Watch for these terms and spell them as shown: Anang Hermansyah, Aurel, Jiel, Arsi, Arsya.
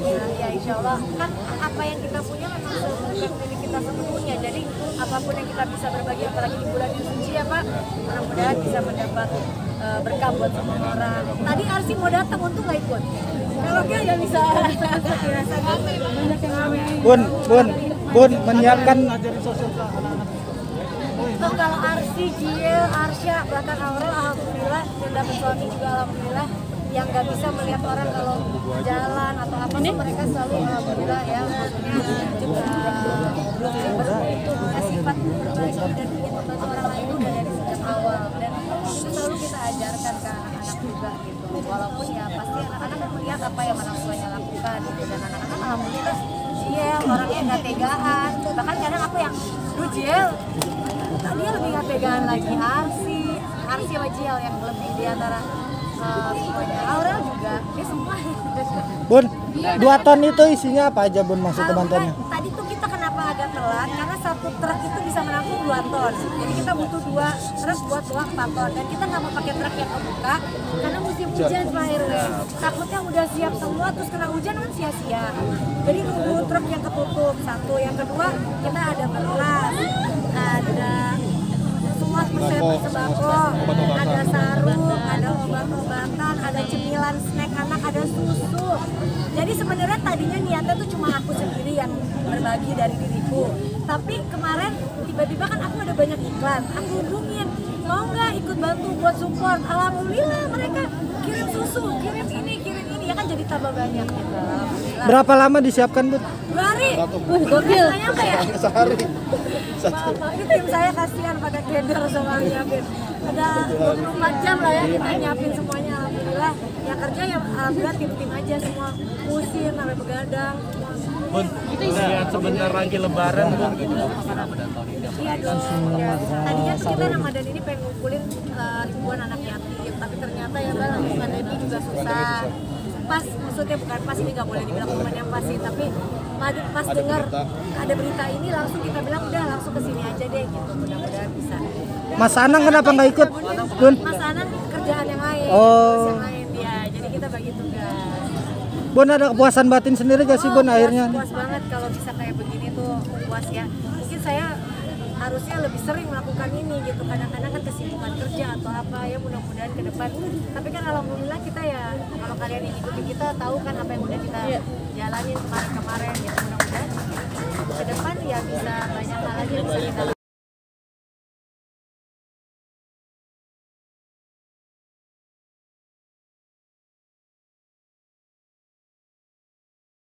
Ya insya Allah, kan apa yang kita punya memang bukan milik kita sepenuhnya. Jadi apapun yang kita bisa berbagi, apalagi di bulan suci ya Pak, mudah-mudahan bisa mendapat berkah buat semua orang. Tadi Arsi mau datang, untung nggak ikut. Kalau dia ya bisa. Bun menyiapkan ajarin sosial ke anak-anak. Itu kalau Arsi, Jiel, Arsya, belakang Aurel, alhamdulillah, dan dapat suami juga alhamdulillah. Yang nggak bisa melihat orang kalau jalan atau apa, mereka selalu alhamdulillah ya, maksudnya juga sifat berbagi dan ingin membantu orang lain udah dari sejak awal, dan itu selalu kita ajarkan ke anak-anak juga gitu. Walaupun ya pasti anak-anak melihat apa yang orang tuanya lakukan gitu, dan anak-anak alhamdulillah Jiel orangnya nggak tegaan, bahkan kadang aku yang Jiel tadi lebih nggak tegaan lagi, Arsi sama Jiel yang lebih diantara Aurel juga, dia semua. Bun, 2 ton itu isinya apa aja Bun, maksud teman-temannya? Tadi tuh kita kenapa agak telat, karena satu truk itu bisa menampung 2 ton. Jadi kita butuh 2 truk buat uang 4 ton. Dan kita nggak mau pakai truk yang kebuka, karena musim hujan Pak RW. Takutnya udah siap semua, terus kena hujan kan sia-sia. Jadi nunggu truk yang ketutup, satu. Yang kedua, kita ada beras, ada semua sembako, ada sarung, ada obat-obatan, ada cemilan snack anak, ada susu. Jadi sebenarnya tadinya niatnya tuh cuma aku sendiri yang berbagi dari diriku. Tapi kemarin tiba-tiba kan aku ada banyak iklan. Aku hubungin, mau nggak ikut bantu buat support. Alhamdulillah mereka kirim susu, kirim ini ya kan, jadi tambah banyak. Alhamdulillah. Berapa lama disiapkan Bud? 2 hari. Gokil. Sehari. Ini tim saya kasihan pada keder sama nyiapin. Ada 24 jam lah ya kita nyiapin semuanya, alhamdulillah. Yang kerja ya alhamdulillah tim-tim aja semua, pusing sampai begadang. Bun, lihat sebentar lagi Lebaran Bun. Iya dong. Tadinya tuh kita Ramadan ini pengen ngumpulin ribuan anak yatim, tapi ternyata ya kan pandemi juga susah. Pas, maksudnya bukan pas, ini nggak boleh dibilang momen yang pasti, tapi pas dengar ada berita ini langsung kita bilang udah langsung kesini aja deh gitu, mudah-mudahan bisa. Mas Anang kenapa nggak ikut? Bun? Mas Anang kerjaan yang lain, ya jadi kita bagi tugas. Bun ada kepuasan batin sendiri gak sih Bun akhirnya? Puas banget kalau bisa kayak begini tuh, puas ya. Mungkin saya harusnya lebih sering melakukan ini gitu, kadang-kadang kan kesibukan kerja atau apa ya, mudah-mudahan ke depan. Tapi kan alhamdulillah kita ya, kalau kalian ikuti kita tahu kan apa yang udah kita jalanin kemarin-kemarin gitu, mudah-mudahan ke depan ya bisa banyak hal lagi yang bisa kita lakukan.